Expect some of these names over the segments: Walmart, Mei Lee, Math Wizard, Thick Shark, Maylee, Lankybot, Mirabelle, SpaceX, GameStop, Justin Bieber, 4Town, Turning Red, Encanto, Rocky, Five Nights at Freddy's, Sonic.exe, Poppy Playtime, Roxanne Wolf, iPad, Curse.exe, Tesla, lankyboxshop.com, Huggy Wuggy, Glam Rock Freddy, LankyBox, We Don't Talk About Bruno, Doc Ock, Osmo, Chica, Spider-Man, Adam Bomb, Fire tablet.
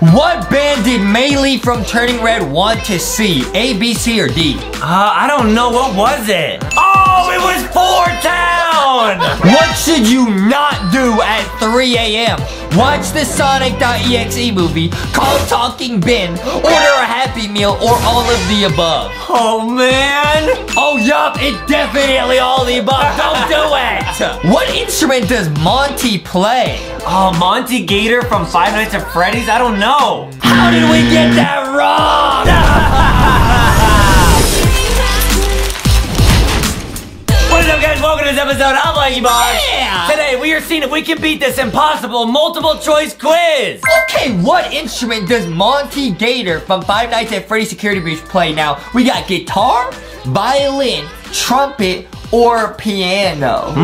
What band did Maylee from Turning Red want to see? A, B, C, or D? I don't know. What was it? Oh, it was 4Town! What should you not do at 3 a.m.? Watch the Sonic.exe movie, call Talking Ben, order a Happy Meal, or all of the above. Oh, man. Oh, yup. It's definitely all the above. Don't do it. What instrument does Monty play? Oh, Monty Gator from Five Nights at Freddy's? I don't know. How did we get that wrong? What is up, guys? Welcome to this episode of Lankybot. Yeah. Today, we are seeing if we can beat this impossible multiple choice quiz. Okay, what instrument does Monty Gator from Five Nights at Freddy's Security Breach play? Now, we got guitar, violin, trumpet, or piano.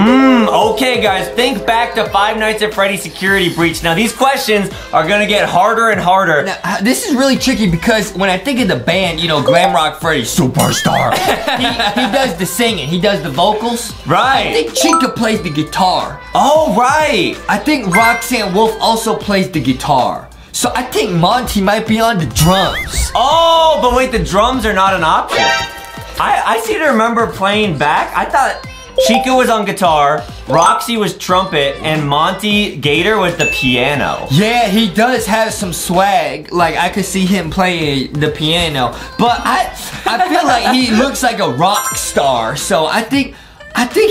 Okay guys, think back to Five Nights at Freddy's Security Breach. Now these questions are gonna get harder and harder. Now, this is really tricky because when I think of the band, you know, Glam Rock Freddy, superstar. he does the singing, he does the vocals. Right. I think Chica plays the guitar. Oh, right. I think Roxanne Wolf also plays the guitar. So I think Monty might be on the drums. Oh, but wait, the drums are not an option. I seem to remember playing back. I thought Chica was on guitar, Roxy was trumpet, and Monty Gator was the piano. Yeah, he does have some swag. Like, I could see him playing the piano. But I feel like he looks like a rock star. So I think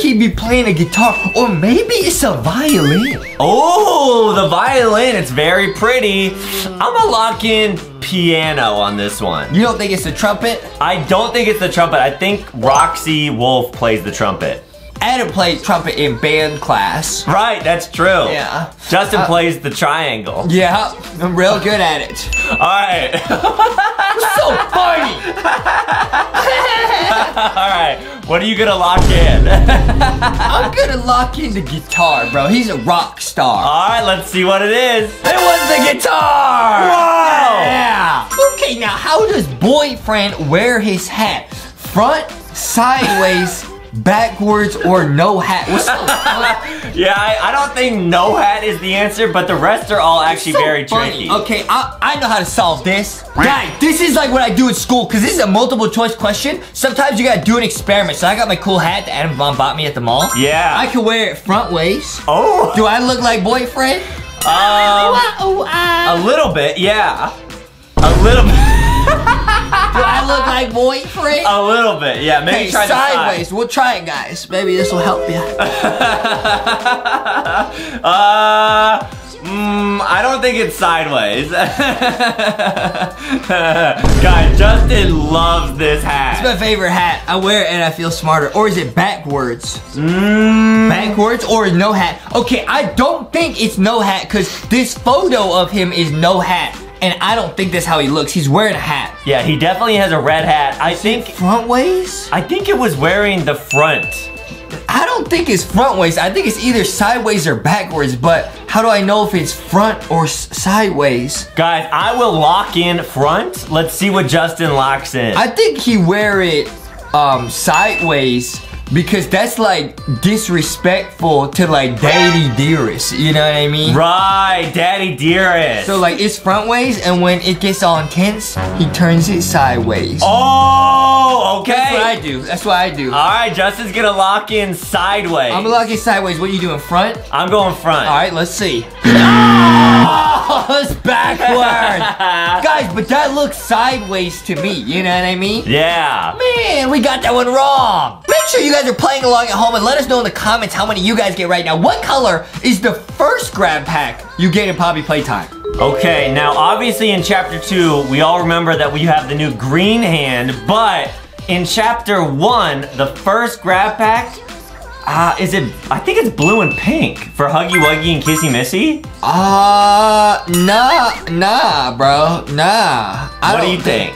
he'd be playing a guitar, or maybe it's a violin. Oh, the violin, it's very pretty. I'm gonna lock in piano on this one. You don't think it's the trumpet? I don't think it's the trumpet. I think Roxy Wolf plays the trumpet. Adam plays trumpet in band class. Right, that's true. Yeah. Justin plays the triangle. Yeah, I'm real good at it. All right. So funny. All right, what are you gonna lock in? I'm gonna lock in the guitar, bro. He's a rock star. All right, let's see what it is. It was the guitar. Wow. Yeah. Okay, now how does boyfriend wear his hat? Front, sideways, backwards, or no hat? What's so funny? Yeah, I don't think no hat is the answer, but the rest are all actually so very funny. Tricky. Okay, I know how to solve this. Guys, this is like what I do at school, because this is a multiple choice question. Sometimes you gotta do an experiment. So I got my cool hat that Adam Bomb bought me at the mall. Yeah. I can wear it front ways. Oh. Do I look like boyfriend? A little bit, yeah. A little bit. Do I look like boyfriend? A little bit, yeah. Maybe hey, try sideways. We'll try it, guys. Maybe this will help you. I don't think it's sideways. Guys, Justin loves this hat. It's my favorite hat. I wear it and I feel smarter. Or is it backwards? Backwards or no hat? Okay, I don't think it's no hat because this photo of him is no hat. And I don't think that's how he looks. He's wearing a hat. Yeah, he definitely has a red hat. I think front ways? I think it was wearing the front. I don't think it's front ways. I think it's either sideways or backwards, but how do I know if it's front or sideways? Guys, I will lock in front. Let's see what Justin locks in. I think he wear it sideways. Because that's like disrespectful to like Daddy Dearest, you know what I mean? Right, Daddy Dearest. So like it's front ways, and when it gets all intense, he turns it sideways. Oh, okay. That's what I do, that's what I do. All right, Justin's gonna lock in sideways. I'm gonna lock in sideways. What are you doing, front? I'm going front. All right, let's see. Oh, it's backwards. Guys, but that looks sideways to me, you know what I mean? Yeah. Man, we got that one wrong. Make sure you guys are playing along at home and let us know in the comments how many you guys get right now. What color is the first grab pack you get in Poppy Playtime? Okay, now obviously in Chapter 2, we all remember that we have the new green hand, but in Chapter 1, the first grab pack, I think it's blue and pink for Huggy Wuggy and Kissy Missy? Nah, bro, nah. What do you think?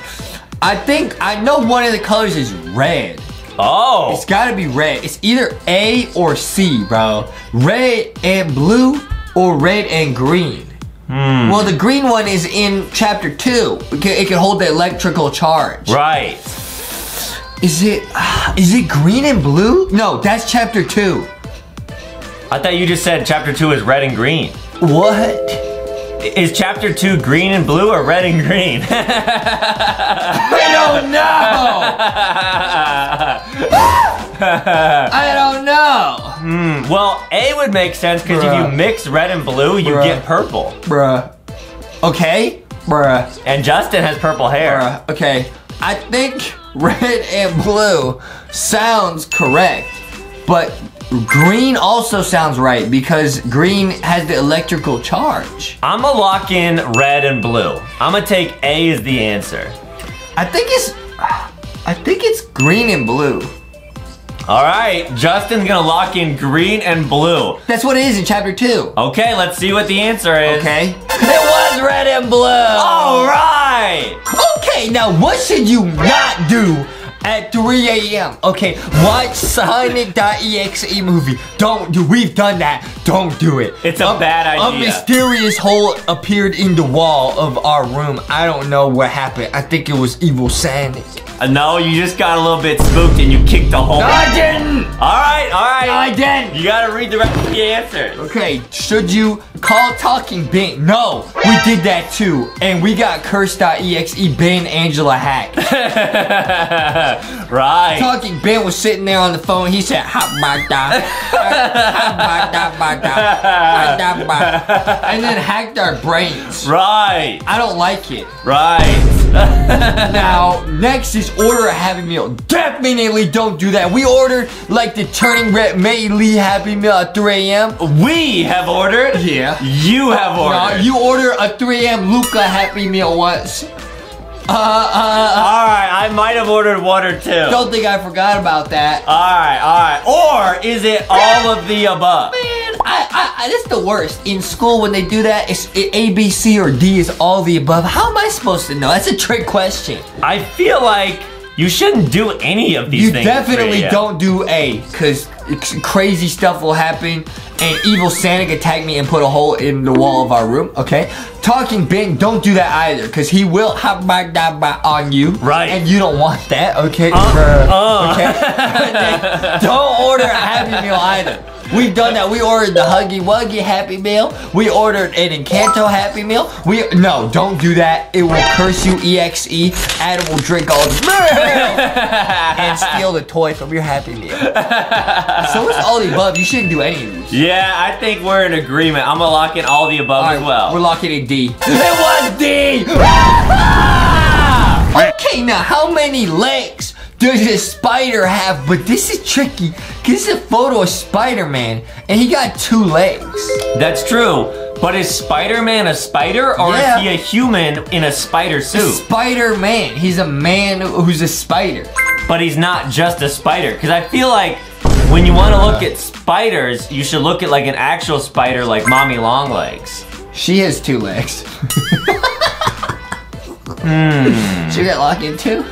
I think, I know one of the colors is red. Oh. It's gotta be red. It's either A or C, bro. Red and blue or red and green. Well, the green one is in Chapter 2. It can hold the electrical charge. Right. Is it green and blue? No, that's Chapter 2. I thought you just said Chapter 2 is red and green. What? Is chapter 2 green and blue or red and green? I don't know. Well, A would make sense because if you mix red and blue, you get purple. Okay. And Justin has purple hair. Okay. I think red and blue sounds correct, but green also sounds right because green has the electrical charge. I'm gonna lock in red and blue. I'm gonna take A as the answer. I think it's green and blue. All right, Justin's gonna lock in green and blue. That's what it is in chapter 2. Okay, let's see what the answer is. Okay. It was red and blue. All right. Okay, now what should you not do at 3 a.m.? Okay, watch Sonic.exe movie. Don't do, we've done that. Don't do it. It's a bad idea. A mysterious hole appeared in the wall of our room. I don't know what happened. I think it was evil Sonic. No, you just got a little bit spooked and you kicked the hole. No, I didn't. All right. No, I didn't. You gotta read the rest of the answer. Okay, should you call Talking Ben? No, we did that too. And we got Curse.exe Ben Angela hack. Right. Talking Ben was sitting there on the phone. He said, and then hacked our brains. Right. I don't like it. Right. Now, next is order a Happy Meal. Definitely don't do that. We ordered like the Turning Red May Lee Happy Meal at 3 a.m. We have ordered. Yeah. You have ordered. No, you order a 3 a.m. Luca Happy Meal once. All right, I might have ordered one or two. Don't think I forgot about that. All right. Or is it all of the above? Man, that's the worst. In school, when they do that, it's A, B, C, or D is all the above. How am I supposed to know? That's a trick question. I feel like you shouldn't do any of these things. You definitely don't do A, because crazy stuff will happen, and evil Sonic attacked me and put a hole in the wall of our room. Okay, Talking Ben, don't do that either, because he will hop on you. Right. And you don't want that, okay? Okay. Don't order a Happy Meal either. We've done that. We ordered the Huggy Wuggy Happy Meal. We ordered an Encanto Happy Meal. No, don't do that. It will curse you, EXE. Adam will drink all the and steal the toy from your Happy Meal. So it's all the above. You shouldn't do any of these. Yeah, I think we're in agreement. I'm going to lock in all the above as well. We're locking in D. It was D! Okay, now how many legs does this spider have? But this is tricky, because this is a photo of Spider-Man, and he got 2 legs. That's true, but is Spider-Man a spider, or is he a human in a spider suit? Spider-Man, he's a man who's a spider. But he's not just a spider, because I feel like when you want to look at spiders, you should look at like an actual spider like Mommy Long Legs. She has 2 legs. Should we get locked in too?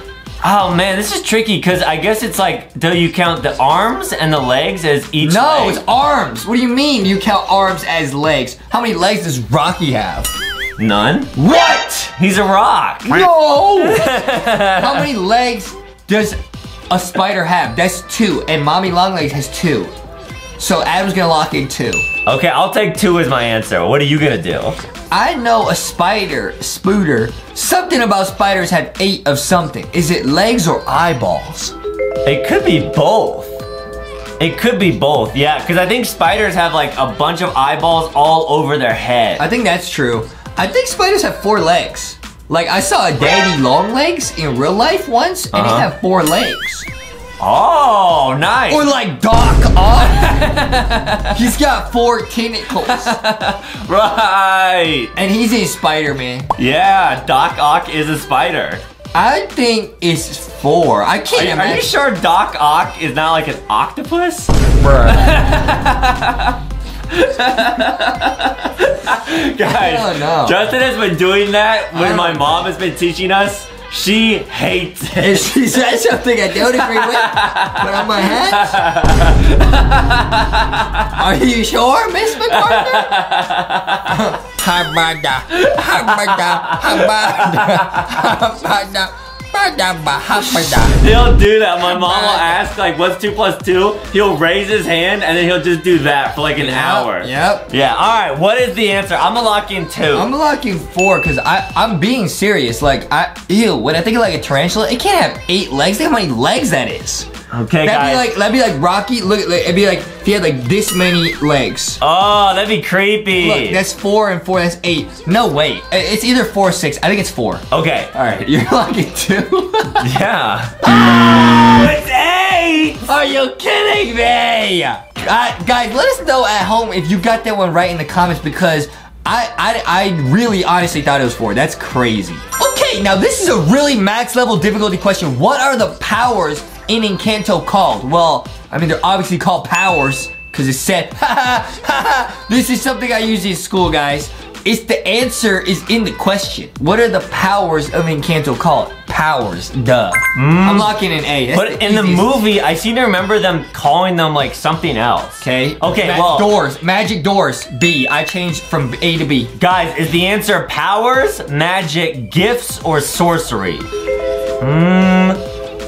Oh man, this is tricky because I guess it's like, do you count the arms and the legs as each leg? No, it's arms. What do you mean you count arms as legs? How many legs does Rocky have? None. What? He's a rock. No! How many legs does a spider have? That's 2, and Mommy Longlegs has 2. So Adam's gonna lock in 2. Okay, I'll take 2 as my answer. What are you gonna do? I know a spider, spooter. Something about spiders have 8 of something. Is it legs or eyeballs? It could be both. It could be both, yeah, because I think spiders have like a bunch of eyeballs all over their head. I think that's true. I think spiders have 4 legs. Like I saw a daddy long legs in real life once, and he had 4 legs. Oh, nice. Or like Doc Ock. He's got 4 tentacles. Right. And he's a Spider-Man. Yeah, Doc Ock is a spider. I think it's 4. I can't imagine. Are you sure Doc Ock is not like an octopus? Bruh. Guys, Justin has been doing that when my mom has been teaching us. She hates it. If she said something I don't agree with, but on my hat. Are you sure, Miss McCarthy? Hamada, hamada, hamada, hamada. He'll do that. My mom will ask, like, what's 2 plus 2? He'll raise his hand and then he'll just do that for like an hour. Yep. Yeah. All right. What is the answer? I'm gonna lock in 2. I'm locking 4 because I'm being serious. Like, when I think of like a tarantula, it can't have 8 legs. Think how many legs that is. Okay, guys. That'd be like Rocky. Look, it'd be like if he had like this many legs. Oh, that'd be creepy. Look, that's 4 and 4. That's 8. No, wait. It's either 4 or 6. I think it's 4. Okay. All right. You're locking 2. Yeah. Oh, it's 8. Are you kidding me? Guys, let us know at home if you got that one right in the comments because I really honestly thought it was 4. That's crazy. Okay, now this is a really max level difficulty question. What are the powers in Encanto called? Well, I mean, they're obviously called powers because it said, This is something I use in school, guys. It's the answer is in the question. What are the powers of Encanto called? Powers, duh. I'm locking in A. That's but in the movie, I seem to remember them calling them like something else. Okay. Okay, well. Doors, magic doors, B. I changed from A to B. Guys, is the answer powers, magic, gifts, or sorcery?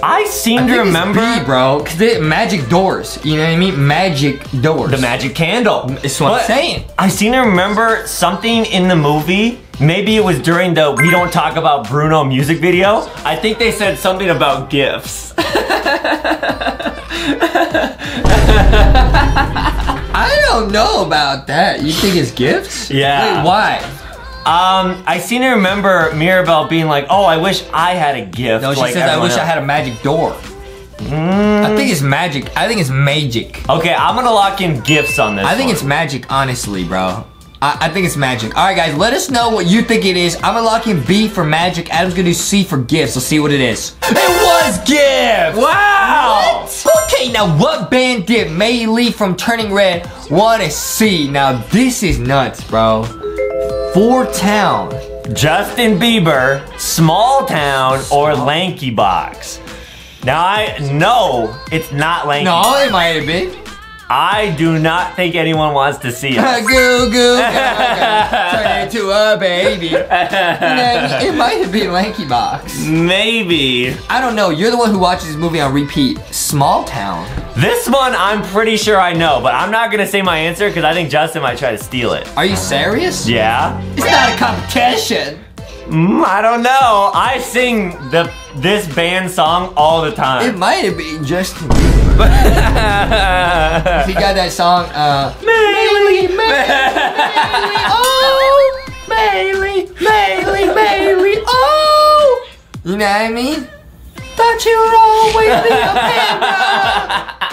I seem to remember, it's B, bro, because they magic doors. You know what I mean? Magic doors. The magic candle. That's what I'm saying. I seem to remember something in the movie. Maybe it was during the We Don't Talk About Bruno music video. I think they said something about gifts. I don't know about that. You think it's gifts? Yeah. Wait, why? I seem to remember Mirabelle being like, oh, I wish I had a gift. No, she like says, I wish I had a magic door. I think it's magic. I think it's magic. Okay, I'm gonna lock in gifts on this. I think it's magic, honestly, bro. I think it's magic. All right, guys, let us know what you think it is. I'm gonna lock in B for magic. Adam's gonna do C for gifts. Let's see what it is. It was gifts! Wow! What? Okay, now what band did Mei Lee from Turning Red wanna see? Now, this is nuts, bro. 4Town, Justin Bieber, Small Town, or LankyBox? Now I know it's not Lanky. No, it might have been. I do not think anyone wants to see us. Goo goo turn into a baby. It might have been LankyBox. Maybe. I don't know. You're the one who watches this movie on repeat. Small Town. This one I'm pretty sure I know, but I'm not gonna say my answer because I think Justin might try to steal it. Are you serious? Yeah. It's not a competition. I don't know. I sing this band song all the time. It might have been Justin Bieber. He got that song, Maylee, oh! You know what I mean? Thought you would always be a panda.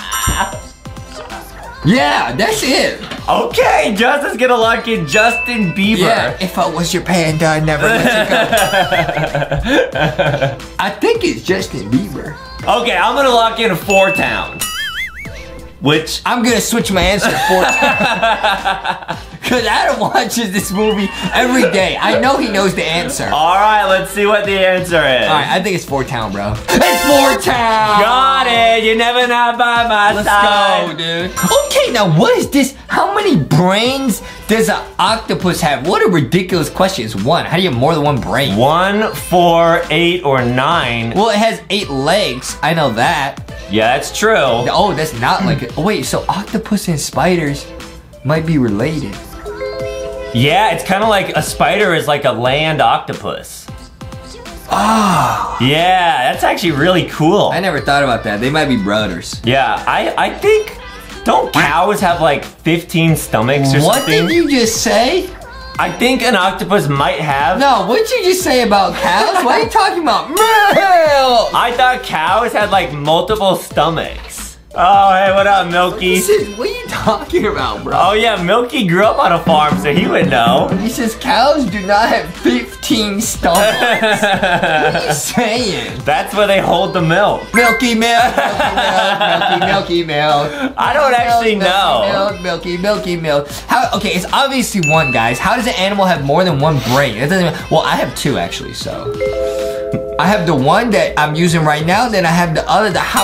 Yeah, that's it. Okay, Justin's gonna lock in Justin Bieber. Yeah, if I was your panda, I'd never let you go. I think it's Justin Bieber. Okay, I'm gonna lock in 4Town. Which I'm gonna switch my answer to 4Town. Cause Adam watches this movie every day. I know he knows the answer. All right, let's see what the answer is. All right, I think it's 4Town, bro. It's 4Town. Got it. You're never not by my side. Let's go, dude. Okay, now what is this? How many brains does an octopus have? What a ridiculous question. It's 1. How do you have more than 1 brain? 1, 4, 8, or 9. Well, it has 8 legs. I know that. Yeah, that's true. Oh, that's not like it. Oh, wait, so octopus and spiders might be related. Yeah, it's kind of like a spider is like a land octopus. Oh. Yeah, that's actually really cool. I never thought about that. They might be brothers. Yeah, I think, don't cows have like 15 stomachs or something? What did you just say? I think an octopus might have. No, what'd you just say about cows? Why are you talking about milk? I thought cows had like multiple stomachs. Oh, hey, what up, Milky? What are you talking about, bro? Oh yeah, Milky grew up on a farm, so he would know. He says cows do not have 15 stomachs. What are you saying? That's where they hold the milk. Milky milk, milky milk, milky milk. I don't actually know. Milky milk, milky milk. How? Okay, it's obviously 1, guys. How does an animal have more than 1 brain? It doesn't even, well, I have 2 actually, so. I have the one that I'm using right now, then I have the other, and that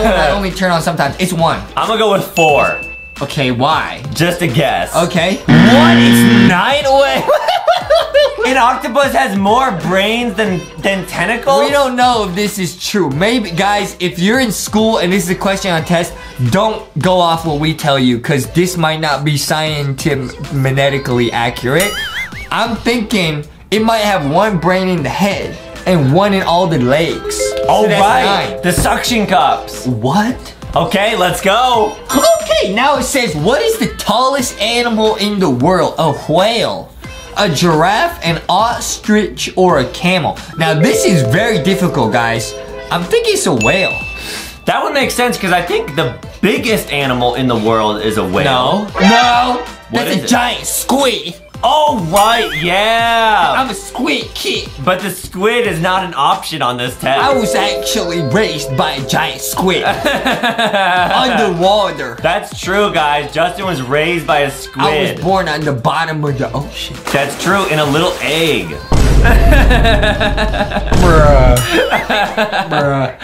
one I only turn on sometimes. It's 1. I'm gonna go with 4. Okay, why? Just a guess. Okay. 1 is 9 away. An octopus has more brains than tentacles? We don't know if this is true. Maybe, guys, if you're in school and this is a question on test, don't go off what we tell you, because this might not be scientifically accurate. I'm thinking it might have one brain in the head and one in all the legs. All right, the suction cups. What? Okay, let's go. Okay, now it says, what is the tallest animal in the world? A whale, a giraffe, an ostrich, or a camel? Now, this is very difficult, guys. I'm thinking it's a whale. That would make sense, because I think the biggest animal in the world is a whale. No, no, that's a giant squid. Oh, right, yeah. I'm a squid kid. But the squid is not an option on this test. I was actually raised by a giant squid. Underwater. That's true, guys. Justin was raised by a squid. I was born on the bottom of the ocean. That's true, in a little egg. Bruh. Bruh.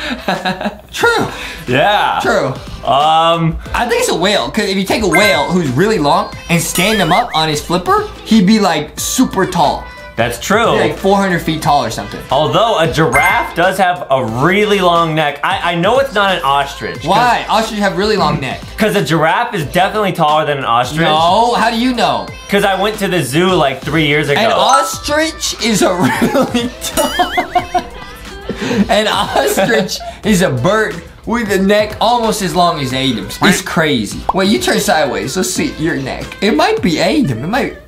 True. Yeah. True. I think it's a whale, because if you take a whale who's really long and stand him up on his flipper, he'd be like super tall. That's true. He'd be like 400 feet tall or something. Although a giraffe does have a really long neck. I know it's not an ostrich. Why? Ostriches have really long neck. Because a giraffe is definitely taller than an ostrich. No, how do you know? Because I went to the zoo like 3 years ago. An ostrich is a really tall. An ostrich is a bird with a neck almost as long as Adam's. It's crazy. Wait, you turn sideways. Let's see your neck. It might be Adam. It might be...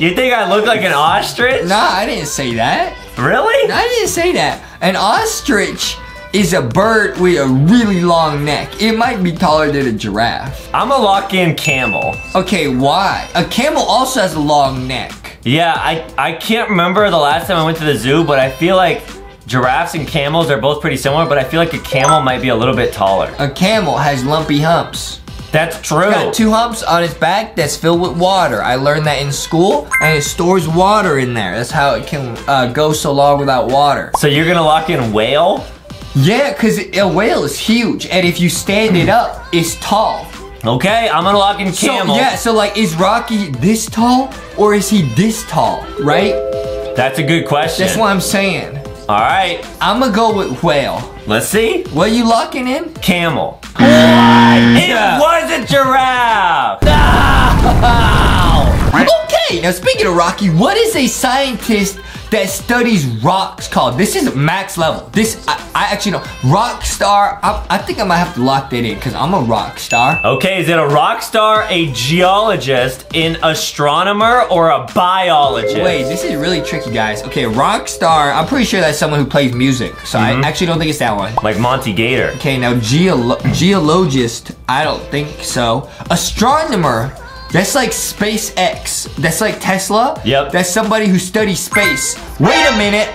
You think I look like an ostrich? No, I didn't say that. Really? No, I didn't say that. An ostrich is a bird with a really long neck. It might be taller than a giraffe. I'm a lock-in camel. Okay, why? A camel also has a long neck. Yeah, I can't remember the last time I went to the zoo, but I feel like giraffes and camels are both pretty similar, but I feel like a camel might be a little bit taller. A camel has lumpy humps. That's true. It's got two humps on its back that's filled with water. I learned that in school, and it stores water in there. That's how it can go so long without water. So you're gonna lock in whale? Yeah, because a whale is huge, and if you stand it up, it's tall. Okay, I'm gonna lock in camel. So, yeah, so like, is Rocky this tall, or is he this tall, right? That's a good question. That's what I'm saying. All right. I'm gonna go with whale. Let's see. What are you locking in? Camel. What? It was a giraffe. No! Okay, now speaking of Rocky, what is a scientist that studies rocks called? This is max level. This, I actually know. Rock star. I think I might have to lock that in because I'm a rock star. Okay, is it a rock star, a geologist, an astronomer, or a biologist? Wait, this is really tricky, guys. Okay, rock star, I'm pretty sure that's someone who plays music. So I actually don't think it's that one. Like Monty Gator. Okay, now geologist, I don't think so. Astronomer. That's like SpaceX. That's like Tesla. Yep. That's somebody who studies space. Wait a minute.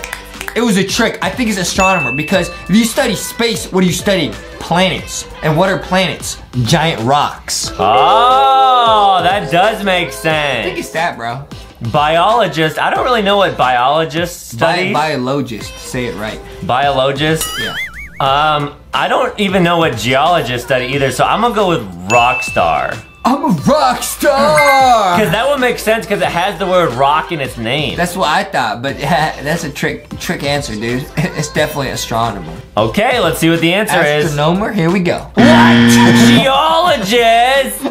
It was a trick. I think it's astronomer, because if you study space, what are you studying? Planets. And what are planets? Giant rocks. Oh, that does make sense. I think it's that, bro. Biologist. I don't really know what biologists study. Biologist. Say it right. Biologist? Yeah. I don't even know what geologists study either, so I'm gonna go with rock star. I'm a rock star! Because that would make sense, because it has the word rock in its name. That's what I thought, but that's a trick answer, dude. It's definitely astronomer. Okay, let's see what the answer is. Astronomer, here we go. What? Geologist!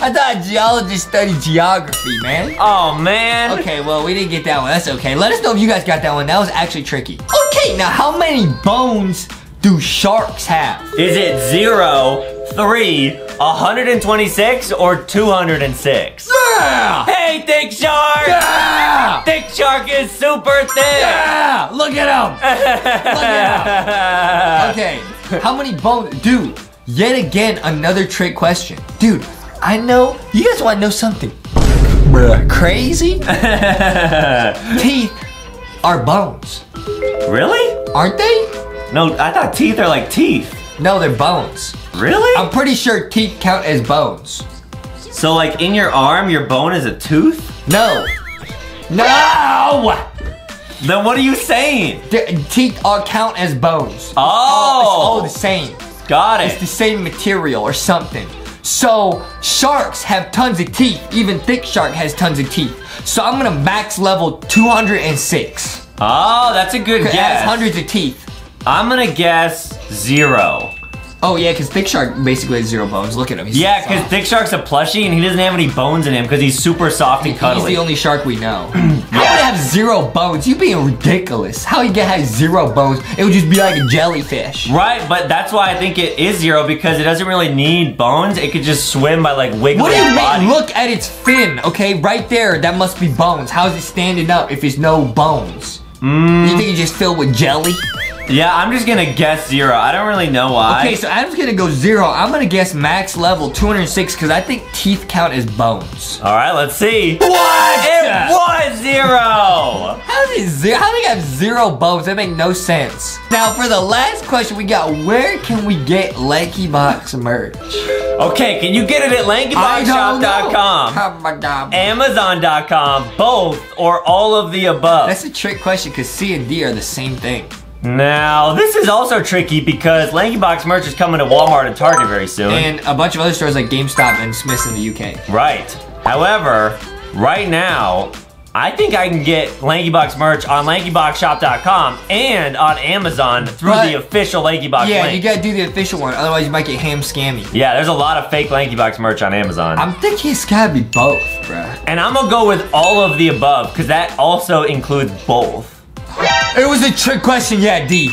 I thought geologists study geography, man. Oh, man. Okay, well, we didn't get that one. That's okay. Let us know if you guys got that one. That was actually tricky. Okay, now how many bones do sharks have? Is it 0, 3, 126 or 206? Yeah! Hey, Thick Shark! Yeah! Thick Shark is super thick! Yeah! Look at him! Look at him! Okay, how many bones? Dude, yet again, another trick question. Dude, I know, you guys want to know something. Bruh, crazy? Teeth are bones. Really? Aren't they? No, I thought teeth are like teeth. No, they're bones. Really? I'm pretty sure teeth count as bones. So like in your arm, your bone is a tooth? No. No! Then what are you saying? Teeth all count as bones. Oh! It's all the same. Got it. It's the same material or something. So sharks have tons of teeth. Even Thick Shark has tons of teeth. So I'm gonna max level 206. Oh, that's a good guess. It has hundreds of teeth. I'm gonna guess 0. Oh yeah, because Thick Shark basically has 0 bones. Look at him. He's yeah, because so Thick Shark's a plushie and he doesn't have any bones in him because he's super soft and cuddly. He's the only shark we know. How would have 0 bones? You're being ridiculous. How you get 0 bones? It would just be like a jellyfish. Right, but that's why I think it is 0 because it doesn't really need bones. It could just swim by like wiggling. What do you mean? Look at its fin, okay? Right there, that must be bones. How is it standing up if it's no bones? You think it's just filled with jelly? Yeah, I'm just gonna guess 0. I don't really know why. Okay, so Adam's gonna go 0. I'm gonna guess max level 206 because I think teeth count as bones. All right, let's see. What? It was 0. How did 0? How do they have 0 bones? That makes no sense. Now for the last question, we got where can we get LankyBox merch? Okay, can you get it at lankyboxshop.com, Amazon.com, both or all of the above? That's a trick question because C and D are the same thing. Now, this is also tricky because LankyBox merch is coming to Walmart and Target very soon. And a bunch of other stores like GameStop and Smith's in the UK. Right. However, right now, I think I can get LankyBox merch on lankyboxshop.com and on Amazon through the official LankyBox link. Yeah, you gotta do the official one, otherwise you might get ham scammy. Yeah, there's a lot of fake LankyBox merch on Amazon. I'm thinking it's gotta be both, bruh. And I'm gonna go with all of the above because that also includes both. It was a trick question, yeah, D.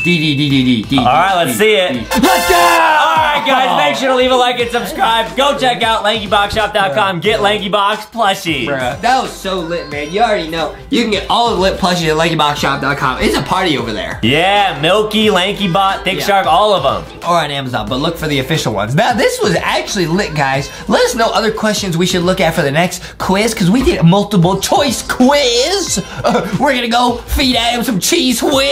All right, let's see it. Let's go! All right, guys, make sure to leave a like and subscribe. Go check out lankyboxshop.com. Get LankyBox plushies. Bruh, that was so lit, man. You already know. You can get all the lit plushies at lankyboxshop.com. It's a party over there. Yeah, Milky, Lankybot, Thick Shark, all of them. Or on Amazon, but look for the official ones. Now, this was actually lit, guys. Let us know other questions we should look at for the next quiz, because we did a multiple choice quiz. We're going to go feed Adam some cheese whiz.